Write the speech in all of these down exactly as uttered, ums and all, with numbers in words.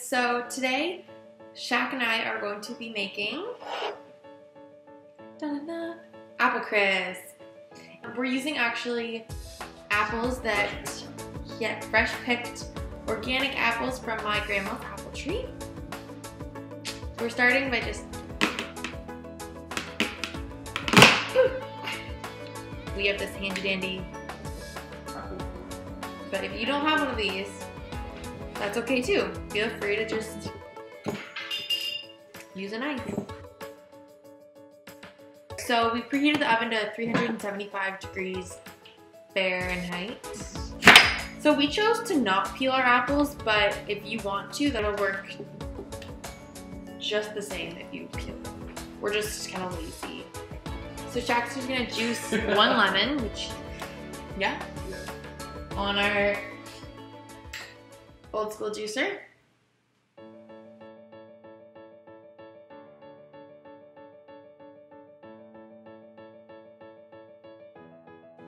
So today, Shaq and I are going to be making da-da-da, apple crisp. We're using actually apples that get fresh picked, organic apples from my grandma's apple tree. We're starting by just, ooh. We have this handy dandy, but if you don't have one of these, that's okay too. Feel free to just use a knife. So we preheated the oven to three hundred seventy-five degrees Fahrenheit. So we chose to not peel our apples, but if you want to, that'll work just the same if you peel them. We're just kind of lazy. So Shaq's just gonna juice one lemon, which, yeah, on our old school juicer.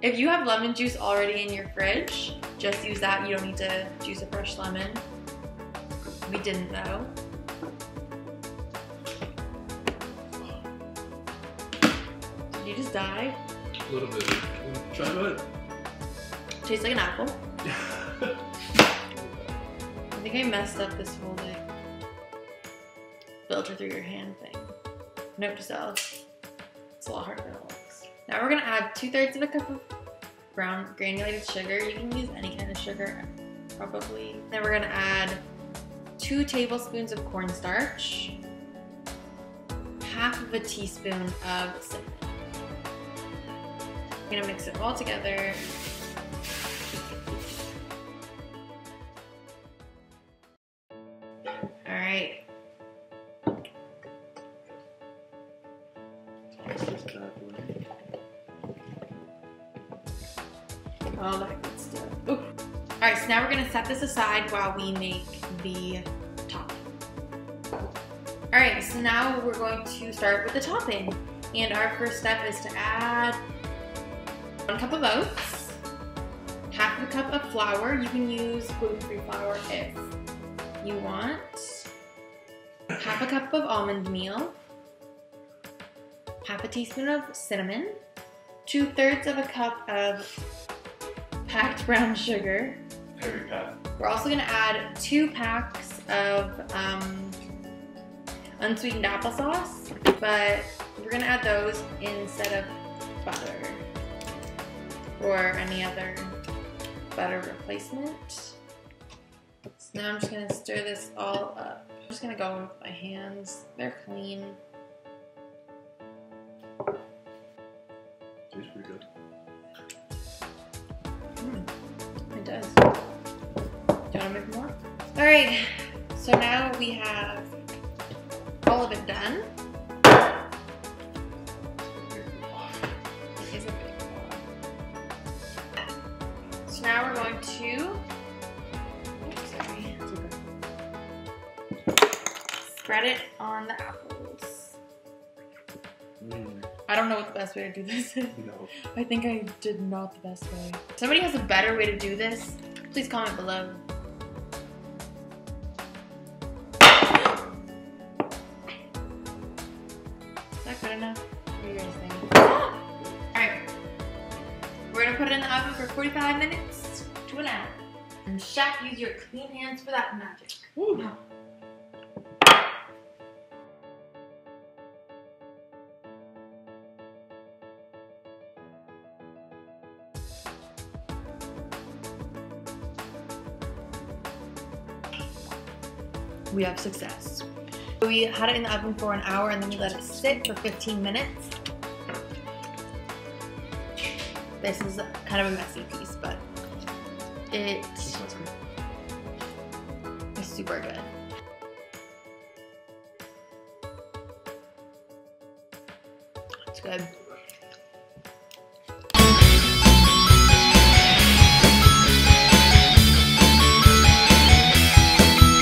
If you have lemon juice already in your fridge, just use that. You don't need to juice a fresh lemon. We didn't though. Did you just die? A little bit. Try it. Tastes like an apple. I think I messed up this whole like filter through your hand thing. Note to self. It's a lot harder than it looks. Now we're gonna add two thirds of a cup of brown granulated sugar. You can use any kind of sugar, probably. Then we're gonna add two tablespoons of cornstarch, half of a teaspoon of cinnamon. I'm gonna mix it all together. All right. All that good stuff. Ooh. All right, so now we're gonna set this aside while we make the topping. All right, so now we're going to start with the topping. And our first step is to add one cup of oats, half a cup of flour. You can use gluten-free flour if you want. Half a cup of almond meal, half a teaspoon of cinnamon, two thirds of a cup of packed brown sugar. There we go. We're also gonna add two packs of um, unsweetened applesauce, but we're gonna add those instead of butter or any other butter replacement. So now I'm just gonna stir this all up. I'm just gonna go with my hands. They're clean. Tastes pretty good. Does. Do you want to make more? All right, so now we have all of it done. It is a big block. So now we're going to, oops, sorry. It's okay. Spread it on the apples. Mm. I don't know what the best way to do this is. No. I think I did not the best way. If somebody has a better way to do this, please comment below. Is that good enough? What do you guys think? Alright. We're gonna put it in the oven for forty-five minutes to an hour. And Shaq, use your clean hands for that magic. Ooh. No. We have success. We had it in the oven for an hour and then we let it sit for fifteen minutes. This is kind of a messy piece, but it is super good. It's good.